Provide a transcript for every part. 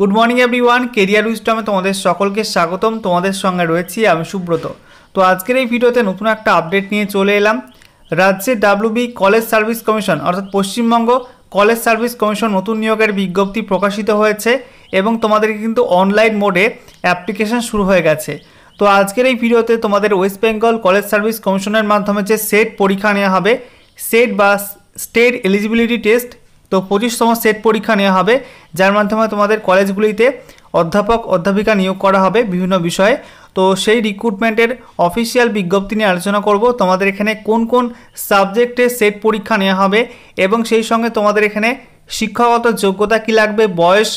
Good morning everyone career उइजडमे तुम्हारे सकल के स्वागतम। तुम्हारे संगे रही है सुब्रत। तो आजकल भिडियोते नतून एक आपडेट नहीं चले एलाम। राज्य डब्ल्यूबी कलेज सार्विस कमिशन अर्थात Paschim Banga college service commission नतून नियोगेर विज्ञप्ति प्रकाशित हो तुम्हारे किन्तु अनलाइन मोडे एप्लीकेशन शुरू हो गए। तो आजकल भिडियोते तुम्हारे waste Bengal college service commissioner माध्यमे जे सेट परीक्षा नेওয়া হবে सेट बा स्टेट एलिजिबिलिटी टेस्ट तो 25तम सेट परीक्षा नेওয়া হবে जार माध्यमे तुम्हारे कलेजगुलिते अध्यापक अध्यापिका नियोग करा होबे विभिन्न विषय। तो सेई रिक्रुटमेंटेर अफिसियल विज्ञप्ति निये आलोचना करब। तुम्हारे एखाने कोन कोन सबजेक्टे सेट परीक्षा नेওয়া হবে एबं सेई संगे तुम्हारे एखाने शिक्षागत योग्यता कि लागबे बयस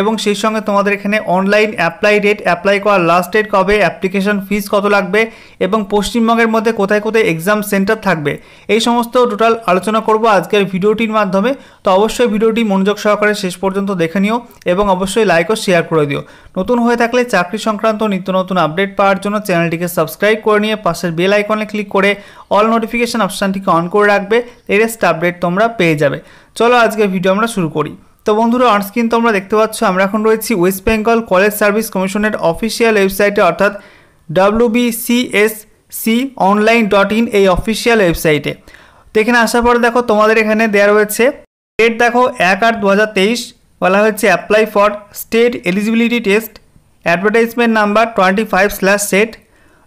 एवं सेई संगे तुम्हारे एखाने अनलाइन अप्लाई डेट अप्लाई करार लास्ट डेट कबे एप्लीकेशन फीस कत लागबे एवं पश्चिमबंगेर मध्ये कोथाय कोथाय एग्जाम सेंटर थाकबे एई समस्त टोटाल आलोचना करब आजकेर भिडियोटिर माध्यमे। तो अवश्य भिडियोटी मनोयोग सहकारे शेष पर्यन्त देखे निओ एवं अवश्य लाइक और शेयर करे दिओ। नतून हये थाकले चाकरी संक्रांत नित्य नतून आपडेट पाओयार जोन्नो चैनलटिके सबस्क्राइब करे निये पाशेर बेल आइकने क्लिक करे अल नोटिफिकेशन अपशनटिके अन करे राखबे। लेटेस्ट आपडेट तोमरा पेये जाबे। चलो आज के भिडियो आमरा शुरू करी। तो बंधुरा अनस्क्रीन तोमरा देखते पाচ্ছ আমরা এখন রয়েছি ওয়েস্ট বেঙ্গল কলেজ সার্ভিস কমিশনের অফিশিয়াল ওয়েবসাইটে অর্থাৎ wbcsconline.in এই অফিশিয়াল ওয়েবসাইটে। তো এখানে আসার পর দেখো তোমাদের এখানে দেয়া রয়েছে ডেট দেখো 1/8/2023 বলা হয়েছে apply for state eligibility test advertisement number 25/set।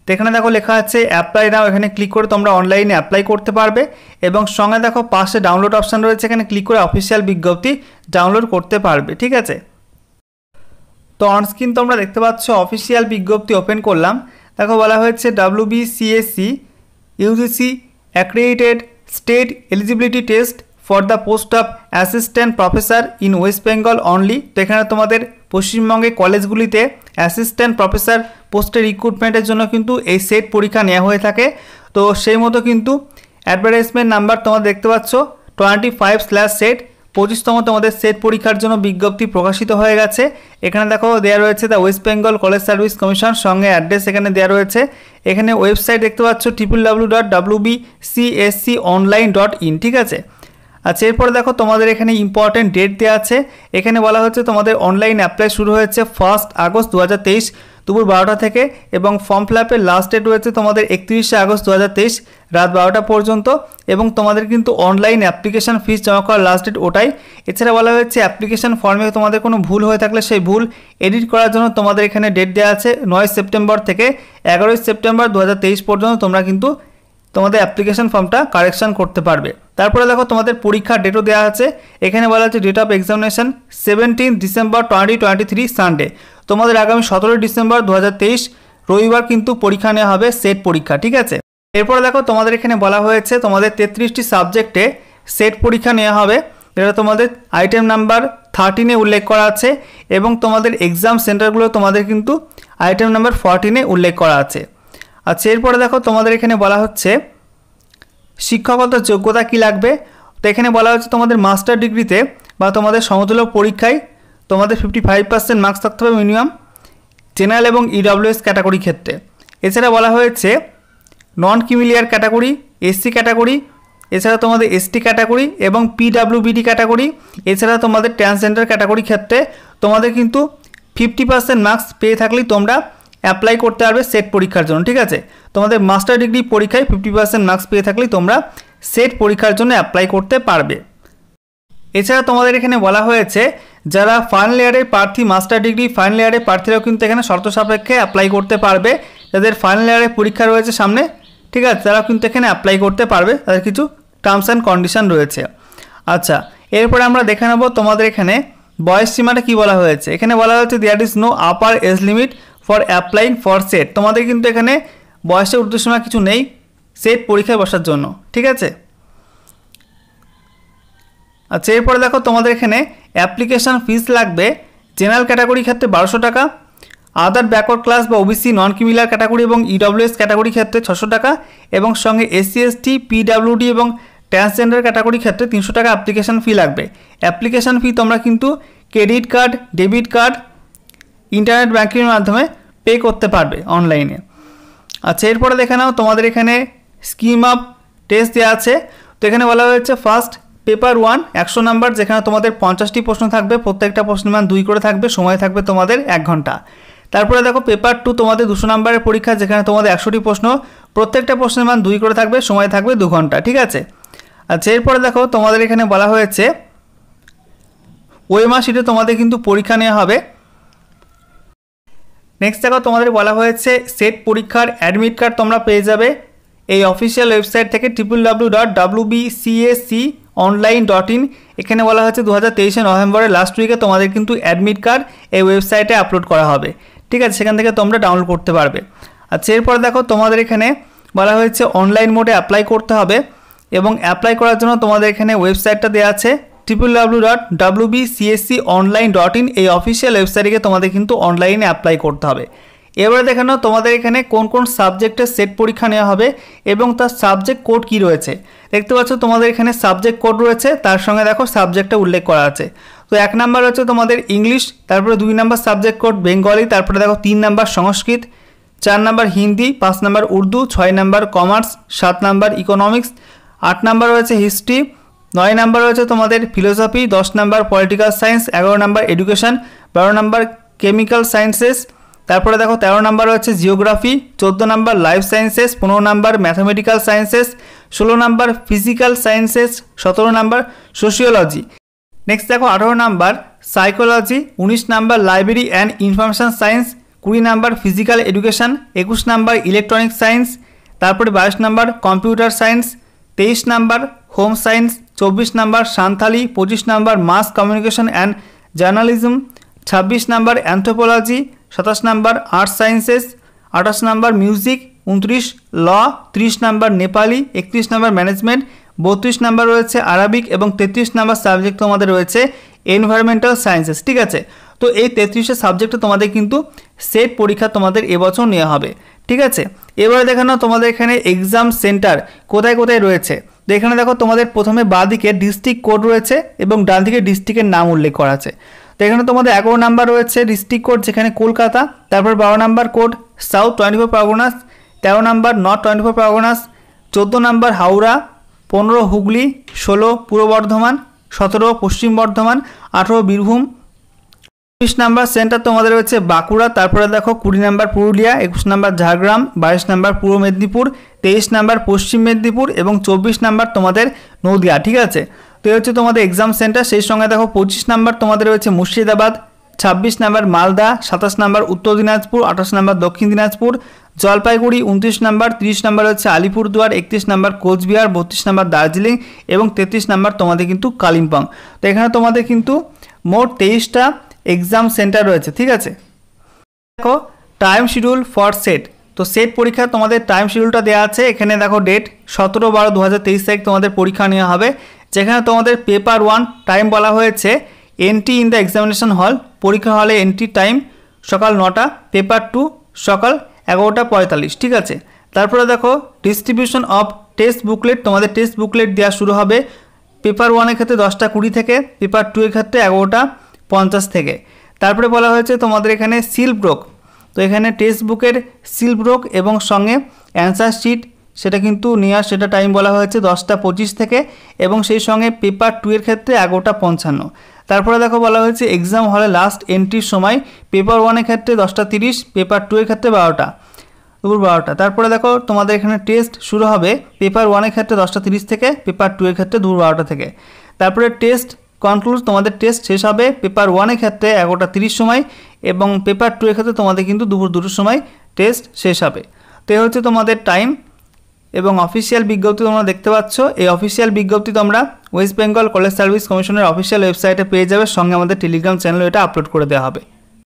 तो এখানে দেখো লেখা আছে অ্যাপ্লাই নাও এখানে ক্লিক করে তোমরা অনলাইনে অ্যাপ্লাই করতে পারবে এবং সঙ্গে দেখো পাশে ডাউনলোড অপশন রয়েছে এখানে ক্লিক করে অফিশিয়াল বিজ্ঞপ্তি ডাউনলোড করতে পারবে। ঠিক আছে, তো অন স্ক্রিন তোমরা দেখতে পাচ্ছ অফিশিয়াল বিজ্ঞপ্তি ওপেন করলাম। দেখো বলা হয়েছে WBCSC UGC accredited state eligibility test for the post of assistant professor in West Bengal only. তো এখানে তোমাদের পশ্চিমবঙ্গে কলেজগুলিতে অ্যাসিস্ট্যান্ট প্রফেসর পোস্টে রিক্রুটমেন্টের জন্য কিন্তু এই সেট পরীক্ষা নেওয়া হয়ে থাকে। তো সেই মতো কিন্তু অ্যাডভার্টাইজমেন্ট নাম্বার তোমরা দেখতে পাচ্ছ 25/set 25তম তোমাদের সেট পরীক্ষার জন্য বিজ্ঞপ্তি প্রকাশিত হয়ে গেছে। এখানে দেখো দেওয়া রয়েছে the West Bengal college service commission সঙ্গে অ্যাড্রেস এখানে দেওয়া রয়েছে। এখানে ওয়েবসাইট দেখতে পাচ্ছ www.wbcsconline.in। ঠিক আছে। আচ্ছা, এরপর দেখো তোমাদের এখানে ইম্পর্টেন্ট ডেট দেওয়া আছে। এখানে বলা হচ্ছে তোমাদের অনলাইন অ্যাপ্লাই শুরু হয়েছে 1st আগস্ট 2023 দুপুর 12টা থেকে এবং ফর্ম ফিল আপের লাস্ট ডেট রয়েছে তোমাদের 31শে আগস্ট 2023 রাত 12টা পর্যন্ত এবং তোমাদের কিন্তু অনলাইন অ্যাপ্লিকেশন ফিস জমা করার লাস্ট ডেট ওটাই। এছাড়া বলা হয়েছে অ্যাপ্লিকেশন ফর্মে তোমাদের কোনো ভুল হয়ে থাকলে সেই ভুল এডিট করার জন্য তোমাদের এখানে ডেট দেওয়া আছে 9 সেপ্টেম্বর থেকে 11ই সেপ্টেম্বর 2023 পর্যন্ত তোমরা কিন্তু তোমাদের অ্যাপ্লিকেশন ফর্মটা কারেকশন করতে পারবে। তারপরে দেখো তোমাদের পরীক্ষার ডেটও দেওয়া আছে। এখানে বলা হচ্ছে date of examination 17 December 2023 Sunday. তোমাদের আগামী 17 ডিসেম্বর 2023 রবিবার কিন্তু পরীক্ষা নেওয়া হবে সেট পরীক্ষা। ঠিক আছে। এরপরে দেখো তোমাদের এখানে বলা হয়েছে তোমাদের 33টি সাবজেক্টে সেট পরীক্ষা নেওয়া হবে যেটা তোমাদের আইটেম নাম্বার 13 উল্লেখ করা আছে এবং তোমাদের এক্সাম সেন্টারগুলো তোমাদের কিন্তু আইটেম নাম্বার 14 উল্লেখ করা আছে। আচ্ছা, এরপরে দেখো তোমাদের এখানে বলা হচ্ছে শিক্ষাগত যোগ্যতা কি লাগবে। তো এখানে বলা হচ্ছে তোমাদের মাস্টার ডিগ্রিতে বা তোমাদের সমতুল্য পরীক্ষায় তোমাদের 55% মার্কস থাকতে হবে মিনিমাম জেনারেল এবং EWS ক্যাটাগরি ক্ষেত্রে। এছাড়া বলা হয়েছে non creamy layer category SC category এছাড়া তোমাদের ST ক্যাটাগরি এবং PWBD ক্যাটাগরি এছাড়া তোমাদের ট্রান্সজেন্ডার ক্যাটাগরি ক্ষেত্রে তোমাদের কিন্তু 50% মার্কস পেয়ে থাকলেই তোমরা অ্যাপ্লাই করতে পারবে সেট পরীক্ষার জন্য। ঠিক আছে। তোমাদের মাস্টার ডিগ্রি পরীক্ষায় 50% মার্কস পেয়ে থাকলে তোমরা সেট পরীক্ষার জন্য অ্যাপ্লাই করতে পারবে। এছাড়া তোমাদের এখানে বলা হয়েছে যারা ফাইনাল ইয়ারের প্রার্থী মাস্টার ডিগ্রি ফাইনাল ইয়ারের প্রার্থীরাও কিন্তু এখানে শর্ত সাপেক্ষে অ্যাপ্লাই করতে পারবে। যাদের ফাইনাল ইয়ারের পরীক্ষা রয়েছে সামনে, ঠিক আছে, তারাও কিন্তু এখানে অ্যাপ্লাই করতে পারবে। তাদের কিছু টার্মস অ্যান্ড কন্ডিশন রয়েছে। আচ্ছা, এরপরে আমরা দেখে নেব তোমাদের এখানে বয়স সীমাটা কী বলা হয়েছে। এখানে বলা হয়েছে there is no upper age limit for applying for SET. তোমাদের কিন্তু এখানে বয়সের উদ্দেশ্যমা কিছু নেই সেট পরীক্ষায় বসার জন্য। ঠিক আছে। আচ্ছা, এরপরে দেখো তোমাদের এখানে অ্যাপ্লিকেশান ফিস লাগবে জেনারেল ক্যাটাগরি ক্ষেত্রে 1200 টাকা, আদার ব্যাকওয়ার্ড ক্লাস বা OBC নন ক্রিমিলার ক্যাটাগরি এবং EWS ক্যাটাগরি ক্ষেত্রে 600 টাকা এবং সঙ্গে SC ST PWD এবং ট্রান্সজেন্ডার ক্যাটাগরি ক্ষেত্রে 300 টাকা অ্যাপ্লিকেশান ফি লাগবে। অ্যাপ্লিকেশান ফি তোমরা কিন্তু credit card debit card internet ব্যাঙ্কিংয়ের মাধ্যমে পে করতে পারবে অনলাইনে। আচ্ছা, এরপরে দেখে নাও তোমাদের এখানে স্কিম আপ টেস্ট দেওয়া আছে। তো এখানে বলা হয়েছে ফার্স্ট पेपर वन 100 नम्बर जेखाने तुम्हारे 50टी प्रश्न थाकबे प्रत्येकटा प्रश्न मान 2 करे थाकबे समय थाकबे तुम्हारे 1 घंटा। तारपरे देखो पेपर टू तुम्हारे 200 नम्बर परीक्षा जेखाने तुम्हारे 100टी प्रश्न प्रत्येकटा प्रश्न मान 2 करे थाकबे समय थाकबे 2 घंटा। ठीक आछे। आच्छा एरपर देखो तुम्हारे एखाने बला होयेछे ওয়েমাস এটা তোমাদের কিন্তু পরীক্ষা নেওয়া হবে। নেক্সট দেখো তোমাদের বলা হয়েছে সেট পরীক্ষার অ্যাডমিট কার্ড তোমরা পেয়ে যাবে এই অফিশিয়াল ওয়েবসাইট থেকে www.wbcaconline.in। এখানে বলা হয়েছে 2023 নভেম্বরের লাস্ট উইকে তোমাদের কিন্তু অ্যাডমিট কার্ড এই ওয়েবসাইটে আপলোড করা হবে। ঠিক আছে, সেখান থেকে তোমরা ডাউনলোড করতে পারবে। আচ্ছা এরপর দেখো তোমাদের এখানে বলা হয়েছে অনলাইন মোডে অ্যাপ্লাই করতে হবে এবং অ্যাপ্লাই করার জন্য তোমাদের এখানে ওয়েবসাইটটা দেওয়া আছে www.wbcaconline.in। এই অফিসিয়াল ওয়েবসাইটে তোমাদের কিন্তু অনলাইনে অ্যাপ্লাই করতে হবে। এবারে দেখানো তোমাদের এখানে কোন কোন সাবজেক্টের সেট পরীক্ষা নেওয়া হবে এবং তার সাবজেক্ট কোড কি রয়েছে। দেখতে পাচ্ছ তোমাদের এখানে সাবজেক্ট কোড রয়েছে, তার সঙ্গে দেখো সাবজেক্টটা উল্লেখ করা আছে। তো 1 নম্বর হচ্ছে তোমাদের ইংলিশ, তারপরে 2 নম্বর সাবজেক্ট কোড বেঙ্গলি, তারপরে দেখো 3 নম্বর সংস্কৃত, 4 নম্বর হিন্দি, 5 নম্বর উর্দু, 6 নম্বর কমার্স, 7 নম্বর ইকোনমিক্স, 8 নম্বর রয়েছে হিস্ট্রি, 9 নম্বর রয়েছে তোমাদের ফিলোসফি, 10 নম্বর পলিটিক্যাল সায়েন্স, 11 নম্বর এডুকেশন, 12 নম্বর কেমিক্যাল সায়েন্সেস, তারপরে দেখো 13 নম্বর রয়েছে জিওগ্রাফি, 14 নম্বর লাইফ সায়েন্সেস, 15 নম্বর ম্যাথামেটিক্যাল সায়েন্সেস, 16 নম্বর ফিজিক্যাল সায়েন্সেস, 17 নম্বর সোশিওলজি। নেক্সট দেখো 18 নম্বর সাইকোলজি, 19 নম্বর লাইব্রেরি অ্যান্ড ইনফরমেশন সায়েন্স, 20 নম্বর ফিজিক্যাল এডুকেশন, 21 নম্বর ইলেকট্রনিক সায়েন্স, তারপরে 22 নম্বর কম্পিউটার সায়েন্স, 23 নম্বর होम साइंस, 24 नम्बर सांथाली, 25 नम्बर मास कम्युनिकेशन एंड जर्नलिज्म, 26 नम्बर एंथ्रोपोलॉजी, 27 नम्बर आर्ट साइंसेस, 28 नम्बर म्यूजिक, 29 लॉ, 30 नम्बर नेपाली, 31 नम्बर मैनेजमेंट, 32 नम्बर रही है अरबिक और 33 नम्बर सबजेक्ट तुम्हारे रही है एनवायरमेंटल साइंसेस। ठीक है, तो ये 33 सबजेक्ट तुम्हारे क्योंकि सेट परीक्षा तुम्हारे এবছর নেওয়া হবে। ঠিক আছে, এবারে দেখানো তোমাদের এখানে এক্সাম সেন্টার কোথায় কোথায় রয়েছে। তো এখানে দেখো তোমাদের প্রথমে বাঁ দিকে ডিস্ট্রিক্ট কোড রয়েছে এবং ডান দিকে ডিস্ট্রিক্টের নাম উল্লেখ করা আছে। তো এখানে তোমাদের 11 নম্বর রয়েছে ডিস্ট্রিক্ট কোড যেখানে কলকাতা, তারপর 12 নম্বর কোড সাউথ 24 পরগনাস, 13 নম্বর নর্থ 24 পরগনাস, 14 নম্বর হাওড়া, 15 হুগলি, 16 পূর্ব বর্ধমান, 17 পশ্চিম বর্ধমান, 18 বীরভূম, 20 নম্বর সেন্টার তোমাদের রয়েছে বাঁকুড়া, তারপরে দেখো 20 নম্বর পুরুলিয়া, 21 নম্বর ঝাড়গ্রাম, 22 নম্বর পূর্ব মেদিনীপুর, 23 নম্বর পশ্চিম মেদিনীপুর এবং 24 নম্বর তোমাদের নদিয়া। ঠিক আছে, তো এই হচ্ছে তোমাদের এক্সাম সেন্টার। সেই সঙ্গে দেখো 25 নম্বর তোমাদের রয়েছে মুর্শিদাবাদ, 26 নম্বর মালদা, 27 নম্বর উত্তর দিনাজপুর, 28 নম্বর দক্ষিণ দিনাজপুর, জলপাইগুড়ি, 29 নম্বর, 30 নম্বর হচ্ছে আলিপুরদুয়ার, 31 নম্বর কোচবিহার, 32 নম্বর দার্জিলিং এবং 33 নম্বর তোমাদের কিন্তু কালিম্পং। তো এখানে তোমাদের কিন্তু মোট 23টা এক্সাম সেন্টার রয়েছে। ঠিক আছে, দেখো টাইম শিডিউল ফর সেট। তো সেট পরীক্ষা তোমাদের টাইম শিডিউলটা দেওয়া আছে। এখানে দেখো ডেট 17/12/2023 তারিখ তোমাদের পরীক্ষা নেওয়া হবে, যেখানে তোমাদের পেপার ওয়ান টাইম বলা হয়েছে এন্ট্রি ইন দ্য এক্সামিনেশন হল, পরীক্ষা হলে এন্ট্রি টাইম সকাল 9টা, পেপার টু সকাল 11:45। ঠিক আছে, তারপরে দেখো ডিস্ট্রিবিউশন অফ টেক্সট বুকলেট, তোমাদের টেক্সট বুকলেট দেওয়া শুরু হবে পেপার ওয়ানের ক্ষেত্রে 10:20 থেকে, পেপার টু এর ক্ষেত্রে 11:50 থেকে। তারপরে বলা হয়েছে তোমাদের এখানে সিল ব্রোক, তো এখানে টেক্সট বুকের সিল ব্রোক এবং সঙ্গে অ্যান্সার শিট সেটা কিন্তু নেওয়ার সেটা টাইম বলা হয়েছে 10:25 থেকে এবং সেই সঙ্গে পেপার টু এর ক্ষেত্রে 11:55। তারপরে দেখো বলা হয়েছে এক্সাম হলে লাস্ট এন্ট্রির সময় পেপার ওয়ানের ক্ষেত্রে 10:30, পেপার টু এর ক্ষেত্রে 12টা। তারপরে দেখো তোমাদের এখানে টেস্ট শুরু হবে পেপার ওয়ানের ক্ষেত্রে 10:30 থেকে, পেপার টু এর ক্ষেত্রে 12টা থেকে। তারপরে টেস্ট কনক্লুড, তোমাদের টেস্ট শেষ হবে পেপার ওয়ানের ক্ষেত্রে 11:30 সময় এবং পেপার টু এর ক্ষেত্রে তোমাদের কিন্তু দুপুর 2টোর সময় টেস্ট শেষ হবে। তো এই হচ্ছে তোমাদের টাইম এবং অফিসিয়াল বিজ্ঞপ্তি তোমরা দেখতে পাচ্ছ। এই অফিসিয়াল বিজ্ঞপ্তি তোমরা ওয়েস্ট বেঙ্গল কলেজ সার্ভিস কমিশনের অফিসিয়াল ওয়েবসাইটে পেয়ে যাবে, সঙ্গে আমাদের টেলিগ্রাম চ্যানেলে এটা আপলোড করে দেওয়া হবে।